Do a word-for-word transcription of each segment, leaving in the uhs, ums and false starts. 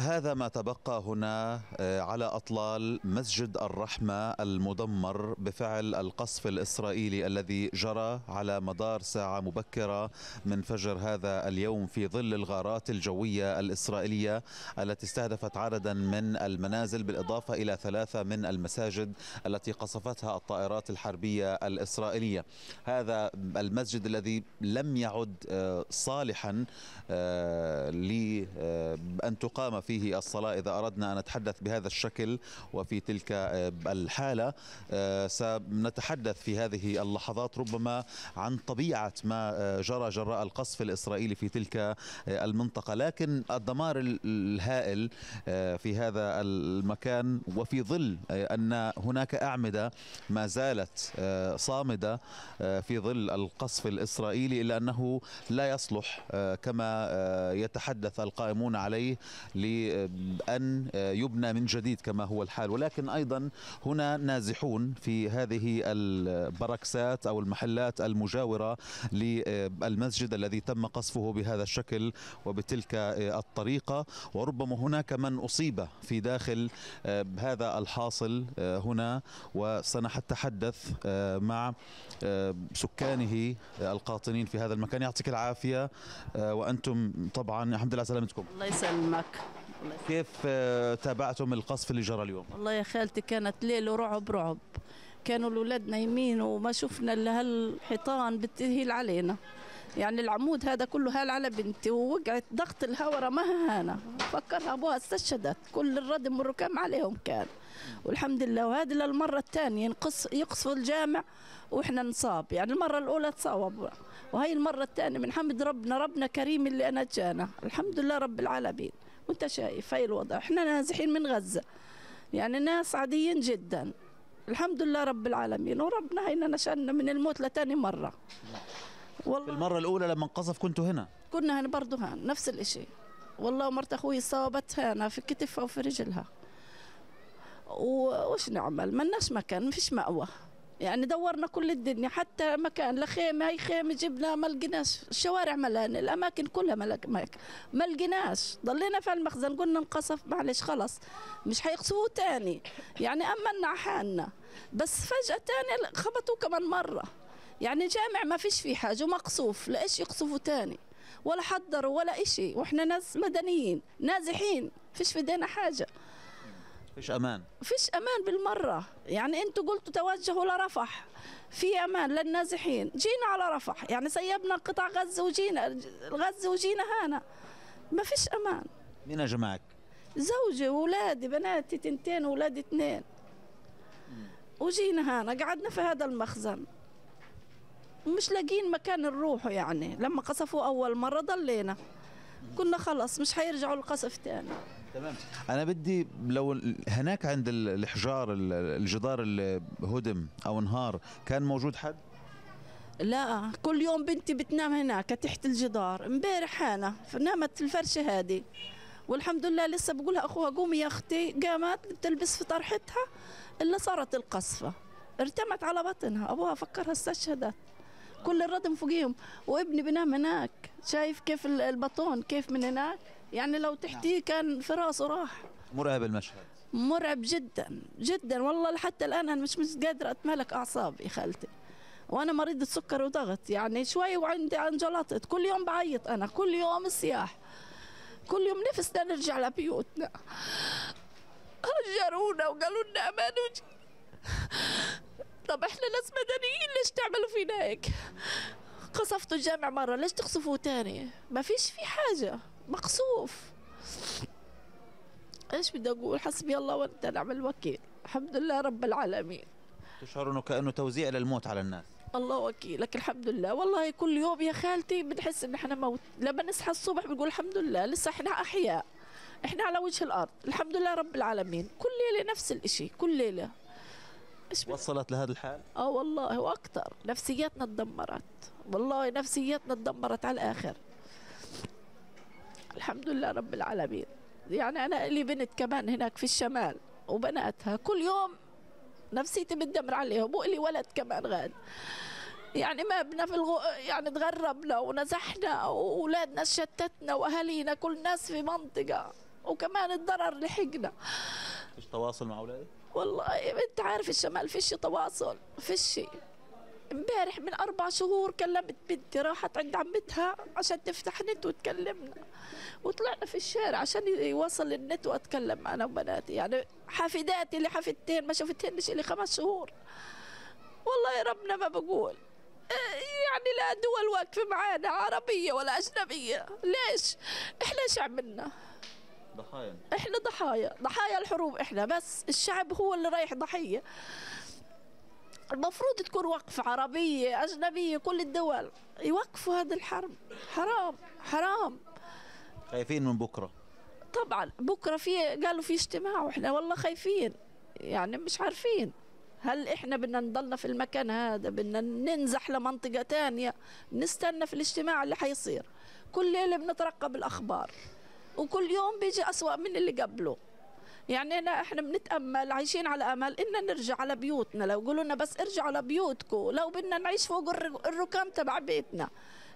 هذا ما تبقى هنا على أطلال مسجد الرحمة المدمر بفعل القصف الإسرائيلي الذي جرى على مدار ساعة مبكرة من فجر هذا اليوم في ظل الغارات الجوية الإسرائيلية التي استهدفت عددا من المنازل بالإضافة إلى ثلاثة من المساجد التي قصفتها الطائرات الحربية الإسرائيلية. هذا المسجد الذي لم يعد صالحا لأن تقام فيه الصلاة. إذا أردنا أن نتحدث بهذا الشكل وفي تلك الحالة، سنتحدث في هذه اللحظات ربما عن طبيعة ما جرى جراء القصف الإسرائيلي في تلك المنطقة، لكن الدمار الهائل في هذا المكان وفي ظل أن هناك أعمدة ما زالت صامدة في ظل القصف الإسرائيلي، إلا أنه لا يصلح كما يتحدث القائمون عليه لأن يبنى من جديد كما هو الحال. ولكن أيضا هنا نازحون في هذه البركسات أو المحلات المجاورة للمسجد الذي تم قصفه بهذا الشكل وبتلك الطريقة، وربما هناك من أصيب في داخل هذا الحاصل هنا، وسنتحدث مع سكانه القاطنين في هذا المكان. يعطيك العافية، وأنتم طبعا الحمد لله على سلامتكم. الله يسلمك. كيف تابعتم القصف اللي جرى اليوم؟ والله يا خالتي كانت ليلة رعب رعب، كانوا الأولاد نايمين وما شفنا إلا هالحيطان بتهيل علينا، يعني العمود هذا كله هال على بنتي ووقعت ضغط الهواء رماها هنا، فكرها أبوها استشهدت، كل الردم والركام عليهم كان، والحمد لله. وهذه للمرة الثانية يقصفوا الجامع وإحنا نصاب، يعني المرة الأولى تصاوب وهي المرة الثانية، من حمد ربنا، ربنا كريم اللي أنا جانا، الحمد لله رب العالمين. وانت شايف هاي الوضع، إحنا نازحين من غزة، يعني ناس عاديين جدا، الحمد لله رب العالمين، وربنا هينا نشأنا من الموت لتاني مرة. والله في المرة الأولى لما انقصف كنتوا هنا؟ كنا هنا برضه هان نفس الإشي، والله مرت أخوي صابتها هنا في كتفها وفي رجلها، وش نعمل؟ ملناش مكان، ما فيش مأوى، يعني دورنا كل الدنيا حتى مكان، لا خيمة هي خيمة جبناها ما لقيناش، الشوارع ملانة، الأماكن كلها ما لقيناش، ضلينا في المخزن، قلنا انقصف معلش خلص مش حيقصفوه تاني، يعني أمنا على حالنا، بس فجأة تاني خبطوه كمان مرة، يعني جامع ما فيش فيه حاجة ومقصوف، لإيش يقصفوا تاني؟ ولا حضروا ولا إشي، وإحنا ناس مدنيين نازحين، فيش في ايدينا حاجة، فيش أمان، فيش أمان بالمرة، يعني أنتوا قلتوا توجهوا لرفح في أمان للنازحين، جينا على رفح، يعني سيبنا قطاع غزة وجينا غزة وجينا هنا، ما فيش أمان. مين أجا معك؟ زوجي وولادي، بناتي تنتين وولادي اثنين، وجينا هنا قعدنا في هذا المخزن مش لاقيين مكان نروح، يعني لما قصفوا أول مرة ضلينا كنا خلص مش حيرجعوا القصف تاني. تمام. أنا بدي لو هناك عند الحجار الجدار اللي هدم أو انهار كان موجود حد؟ لا، كل يوم بنتي بتنام هناك تحت الجدار، امبارح هنا نامت الفرشة هذه والحمد لله، لسه بقولها أخوها قومي يا أختي، قامت بتلبس في طرحتها إلا صارت القصفة، ارتمت على بطنها، أبوها فكرها استشهدت، كل الردم فوقيهم، وابني بنام هناك، شايف كيف البطون كيف من هناك، يعني لو تحتيه كان في راسه راح. مرعب المشهد، مرعب جدا جدا والله، حتى الآن أنا مش مش قادرة أتمالك أعصابي خالتي، وأنا مريضة سكر وضغط، يعني شوي وعندي انجلطت، كل يوم بعيط أنا، كل يوم صياح، كل يوم نفسنا نرجع لبيوتنا، هجرونا وقالوا لنا أمان وجي. طب احنا ناس مدنيين ليش تعملوا فينا هيك؟ قصفتوا الجامع مرة ليش تقصفوه تاني؟ ما فيش في حاجة، مقصوف. ايش بدي اقول؟ حسبي الله وانت نعم الوكيل، الحمد لله رب العالمين. تشعر انه كأنه توزيع للموت على الناس. الله وكيلك، الحمد لله. والله كل يوم يا خالتي بنحس ان احنا موت، لما نصحى الصبح بنقول الحمد لله لسه احنا احياء، احنا على وجه الارض، الحمد لله رب العالمين. كل ليلة نفس الاشي، كل ليلة. وصلت لهذا الحال؟ اه والله واكثر، نفسياتنا تدمرت، والله نفسياتنا تدمرت على الاخر. الحمد لله رب العالمين، يعني انا لي بنت كمان هناك في الشمال وبناتها، كل يوم نفسيتي بتدمر عليهم، والي ولد كمان غاد، يعني ما بنا في الغو... يعني تغربنا ونزحنا واولادنا شتتنا واهالينا، كل ناس في منطقه، وكمان الضرر لحقنا. فيش تواصل مع اولادك؟ والله انت عارف الشمال فيش تواصل، فيش. امبارح من اربع شهور كلمت بنتي، راحت عند عمتها عشان تفتح نت وتكلمنا، وطلعنا في الشارع عشان يوصل النت واتكلم انا وبناتي. يعني حفيداتي اللي حفيدتين ما شفتهنش لي خمس شهور. والله يا ربنا ما بقول، يعني لا دول واقفه معانا عربيه ولا اجنبيه. ليش؟ احنا ايش عملنا؟ ضحايا، احنا ضحايا، ضحايا الحروب احنا، بس الشعب هو اللي رايح ضحيه. المفروض تكون وقفة عربية أجنبية، كل الدول يوقفوا هذا الحرب. حرام حرام. خايفين من بكرة؟ طبعا بكرة في قالوا في اجتماع، وإحنا والله خايفين، يعني مش عارفين هل إحنا بدنا نضلنا في المكان هذا، بدنا ننزح لمنطقة تانية، نستنى في الاجتماع اللي حيصير. كل ليلة بنترقب الأخبار، وكل يوم بيجي أسوأ من اللي قبله. يعني هنا احنا بنتامل، عايشين على امل ان نرجع على بيوتنا. لو قالوا لنا بس ارجعوا لبيوتكم، لو بدنا نعيش فوق الركام تبع بيتنا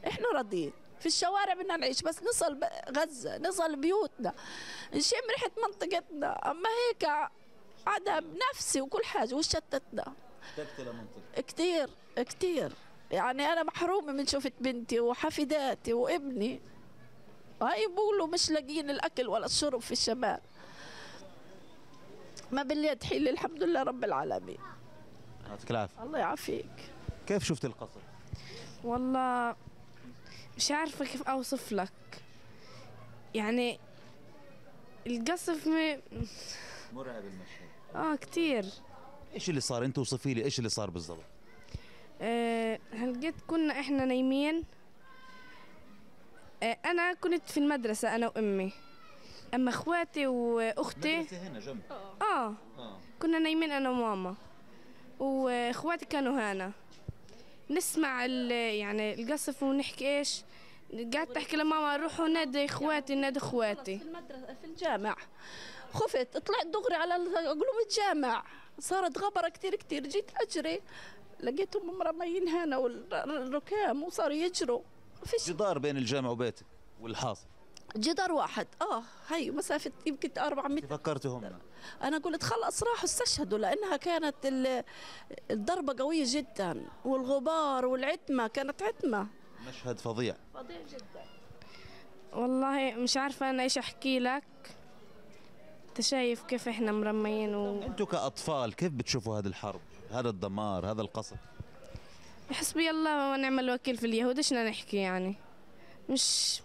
احنا راضيين. في الشوارع بدنا نعيش، بس نصل غزه، نصل بيوتنا، نشم ريحه منطقتنا. اما هيك عذاب نفسي وكل حاجه، وشتتنا. اشتقت لمنطقتي كثير كثير، يعني انا محرومه من شفت بنتي وحفيداتي وابني. هاي بقولوا مش لاقيين الاكل ولا الشرب في الشمال. ما باللي تحيل، الحمد لله رب العالمين. يعطيك العافية. الله يعافيك. كيف شفت القصر؟ والله مش عارفة كيف أوصف لك، يعني القصف م... مرعب المشهد. آه كتير. إيش اللي صار؟ أنت وصفي لي إيش اللي صار بالضبط. آه هلقيت كنا إحنا نايمين. آه أنا كنت في المدرسة أنا وأمي. أما إخواتي وأختي مدرسة هنا جنب. آه. آه كنا نايمين أنا وماما وإخواتي كانوا هنا، نسمع يعني القصف ونحكي إيش. قعدت أحكي لماما روحوا نادي إخواتي، نادي إخواتي في المدرسة في الجامع. خفت طلعت دغري على قلوب الجامع، صارت غبرة كتير كتير. جيت أجري لقيتهم مرميين هنا والركام، وصاروا يجروا. فيش جدار بين الجامع وبيتك والحاصل، جدار واحد. اه هي مسافه يمكن أربعمية. فكرتهم انا قلت خلص راحوا استشهدوا، لانها كانت الضربه قويه جدا، والغبار والعتمه، كانت عتمه. مشهد فظيع فظيع جدا. والله مش عارفه انا ايش احكي لك. انت شايف كيف احنا مرميين و... انتم كاطفال كيف بتشوفوا هذه الحرب، هذا الدمار، هذا القصف؟ حسبي الله ونعم الوكيل في اليهود. ايش بدنا نحكي يعني؟ مش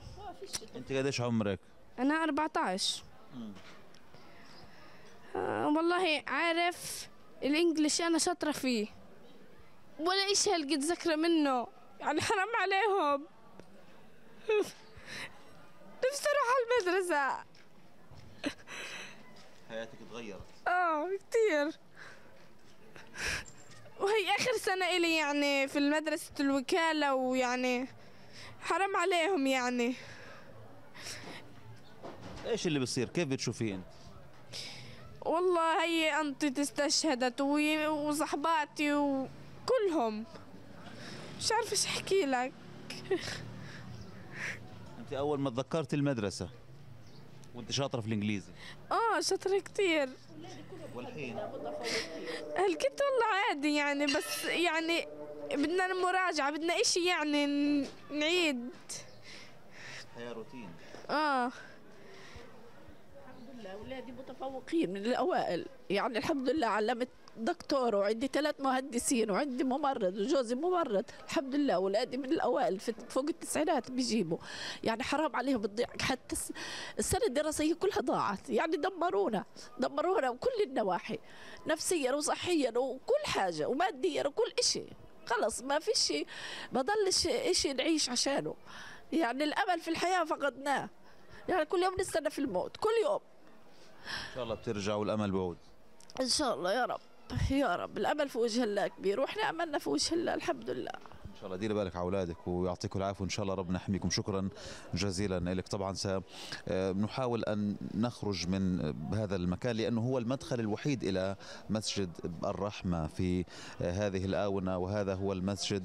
انت قديش عمرك؟ انا أربعة عشر. آه والله عارف الانجليش انا شاطره فيه، ولا ايش هلقيت ذكرى منه، يعني حرام عليهم. نفسي اروح على المدرسه. حياتك تغيرت؟ اه كثير. وهي اخر سنه الي يعني في مدرسه الوكاله، ويعني حرام عليهم يعني. ايش اللي بصير؟ كيف بتشوفيه انت؟ والله هي انطي استشهدت وصحباتي وكلهم، مش عارفه ايش احكي لك. انت اول ما تذكرت المدرسه وانت شاطره في الانجليزي؟ اه شاطره كثير. والحين هلكت والله عادي يعني، بس يعني بدنا المراجعه، بدنا اشي يعني نعيد. هي روتين. اه الحمد لله اولادي متفوقين من الاوائل، يعني الحمد لله. علمت دكتور وعندي ثلاث مهندسين وعندي ممرض وجوزي ممرض، الحمد لله اولادي من الاوائل فوق التسعينات بيجيبوا. يعني حرام عليهم بتضيع، حتى السنه الدراسيه كلها ضاعت، يعني دمرونا دمرونا بكل النواحي، نفسيا وصحيا وكل حاجه وماديا وكل شيء. خلص ما في شيء، ما ضلش شيء نعيش عشانه، يعني الامل في الحياه فقدناه. يعني كل يوم نستنى في الموت، كل يوم. ان شاء الله بترجع والامل بعود. ان شاء الله يا رب يا رب، الامل في وجه الله كبير، واحنا املنا في وجه الله الحمد لله. إن شاء الله دير بالك على أولادك ويعطيكم العافية، وإن شاء الله ربنا يحميكم. شكرا جزيلا لك. طبعا سنحاول أن نخرج من هذا المكان لأنه هو المدخل الوحيد إلى مسجد الرحمة في هذه الآونة، وهذا هو المسجد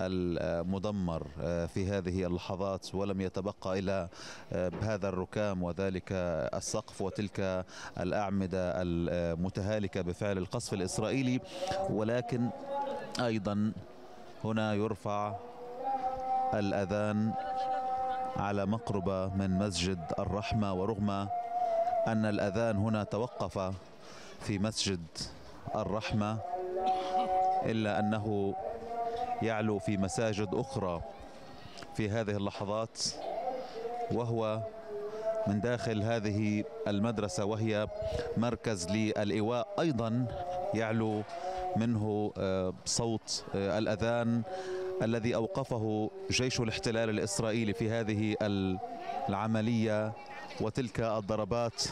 المدمر في هذه اللحظات، ولم يتبقى إلا هذا الركام وذلك السقف وتلك الأعمدة المتهالكة بفعل القصف الإسرائيلي. ولكن أيضا هنا يرفع الأذان على مقربة من مسجد الرحمة، ورغم أن الأذان هنا توقف في مسجد الرحمة إلا أنه يعلو في مساجد أخرى في هذه اللحظات، وهو من داخل هذه المدرسة وهي مركز للإيواء أيضا يعلو منه صوت الأذان الذي أوقفه جيش الاحتلال الإسرائيلي في هذه العملية وتلك الضربات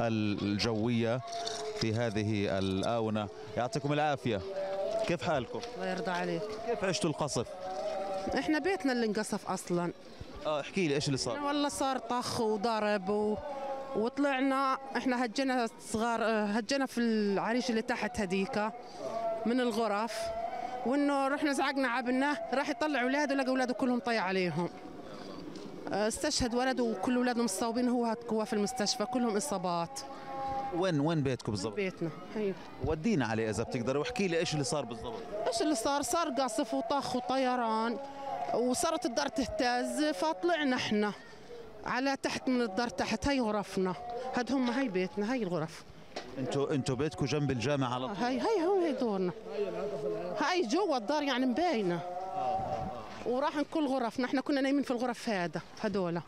الجوية في هذه الآونة. يعطيكم العافية، كيف حالكم؟ الله يرضى عليك. كيف عشتوا القصف؟ احنا بيتنا اللي انقصف اصلا. اه احكي لي ايش اللي صار؟ والله صار طخ وضرب و... وطلعنا احنا هجنا صغار، هجنا في العريش اللي تحت هديكه من الغرف، وانه رحنا زعقنا عبنا راح يطلع اولاده، لقى اولاده كلهم طيع عليهم. استشهد ولده وكل اولاده مصابين، هو هو في المستشفى كلهم اصابات. وين وين بيتكم بالضبط؟ بيتنا. ايوه ودينا عليه اذا بتقدر، واحكي لي ايش اللي صار بالضبط. ايش اللي صار؟ صار قصف وطخ وطيران، وصارت الدار تهتز، فطلعنا احنا على تحت من الدار تحت. هي غرفنا، هاد هم هي بيتنا، هي الغرف. انتوا انتوا بيتكم جنب الجامعه على طول؟ هي هي هو هي دورنا، هي جوا الدار يعني مباينه. وراحن كل غرفنا، احنا كنا نايمين في الغرف هذا، هذول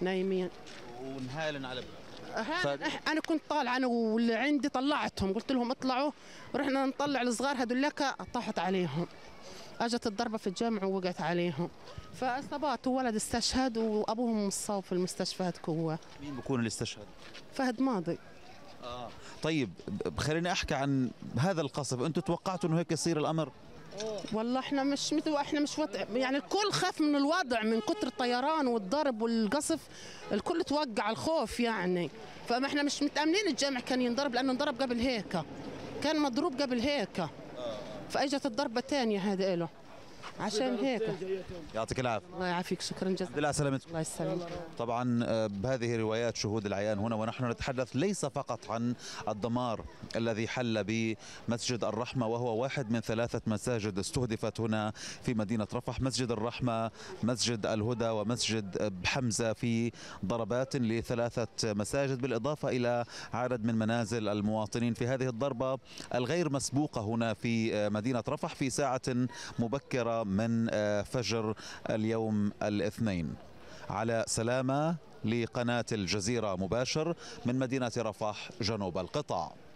نايمين ونهالن على بيت. أنا كنت طالعة أنا واللي عندي، طلعتهم قلت لهم اطلعوا، رحنا نطلع الصغار هذولاك طاحت عليهم، أجت الضربة في الجامع ووقعت عليهم فأصابات، وولد استشهد وأبوهم مصاب في المستشفى. هذا مين بكون اللي استشهد؟ فهد ماضي. آه طيب خليني أحكي عن هذا القصف، أنتم توقعتوا إنه هيك يصير الأمر؟ والله احنا مش مثل احنا مش وضع يعني، الكل خاف من الوضع من كتر الطيران والضرب والقصف، الكل توقع الخوف يعني. فما احنا مش متامنين الجامع كان ينضرب، لانه انضرب قبل هيك، كان مضروب قبل هيك، فاجت الضربه ثانيه هذا له عشان هيك. يعطيك العافيه. الله يعافيك، شكرا جزيلا. الحمد لله سلامتك. الله يسلمك. طبعا بهذه روايات شهود العيان هنا، ونحن نتحدث ليس فقط عن الدمار الذي حل بمسجد الرحمه، وهو واحد من ثلاثه مساجد استهدفت هنا في مدينه رفح، مسجد الرحمه، مسجد الهدى، ومسجد حمزه، في ضربات لثلاثه مساجد بالاضافه الى عدد من منازل المواطنين في هذه الضربه الغير مسبوقه هنا في مدينه رفح في ساعه مبكره من فجر اليوم الاثنين. على سلامة لقناة الجزيرة مباشر من مدينة رفح جنوب القطاع.